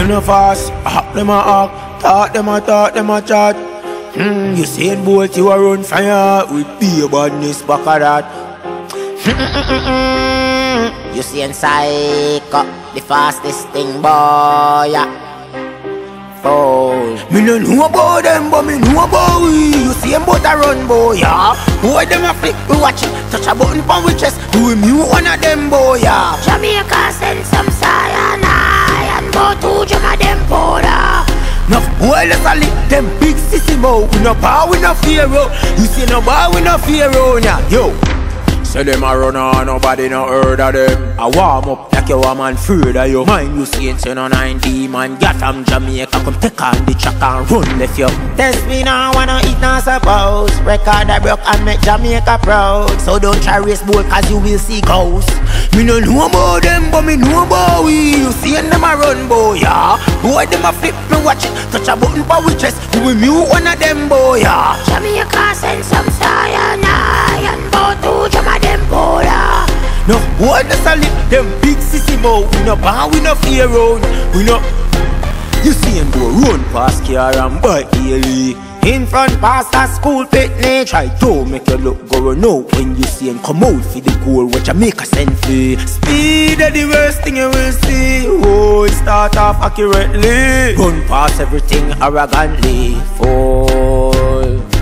Them no fast, I hop them a hop, talk them a chat. You seen Bolt, you a run fire with beer badness back of that. You seen Psycho, the fastest thing boy. Oh. Me no know about them, but me know about we. You see them both a run boy, yeah. Boy them a flick, we watch it. Touch a button pon we chest, we mute one of them boy, yeah. Jamaica send some cyanide and go to jam a them powder. Nuff boy let's a lick them big sissy mo. We no power, we no fear, oh. You see no bar, we no fear, oh, yeah. Yo, say them a run on, nobody no heard of them. I warm up like you a man afraid of you. Mind you see it's no 90 man. Get from Jamaica, come take on the track and run left you. Test me now, wanna eat now suppose. Record I broke and make Jamaica proud. So don't try race boat cause you will see ghosts. Me no know about them but me know about we. You see them a run boy, yeah. Boy them a flip me watch it. Touch a button for we chest, we mute one of them boy, yeah. Jamaica send some cyanide and go to Jamaica. Them border. No, what does I live? Them big sissy mo. We no bow, we no fear round. We no. You see him go run past car and bike daily. In front past a school picnic. Try to make you look go run out. When you see him come out for the goal, what you make a send free. Speed is the worst thing you will see. Oh, it start off accurately. Run past everything arrogantly. Fall.